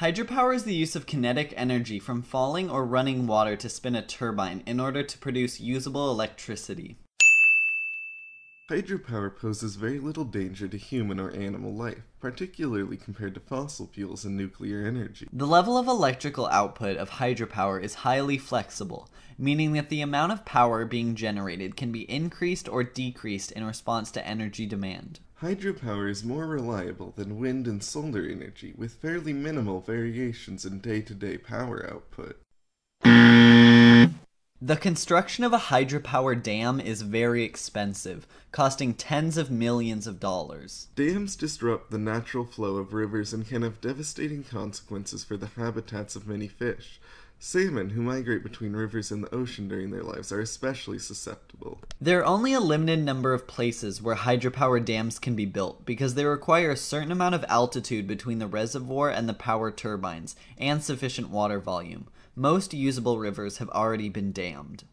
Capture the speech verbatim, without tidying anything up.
Hydropower is the use of kinetic energy from falling or running water to spin a turbine in order to produce usable electricity. Hydropower poses very little danger to human or animal life, particularly compared to fossil fuels and nuclear energy. The level of electrical output of hydropower is highly flexible, meaning that the amount of power being generated can be increased or decreased in response to energy demand. Hydropower is more reliable than wind and solar energy, with fairly minimal variations in day-to-day power output. The construction of a hydropower dam is very expensive, costing tens of millions of dollars. Dams disrupt the natural flow of rivers and can have devastating consequences for the habitats of many fish. Salmon, who migrate between rivers and the ocean during their lives, are especially susceptible. There are only a limited number of places where hydropower dams can be built because they require a certain amount of altitude between the reservoir and the power turbines, and sufficient water volume. Most usable rivers have already been dammed.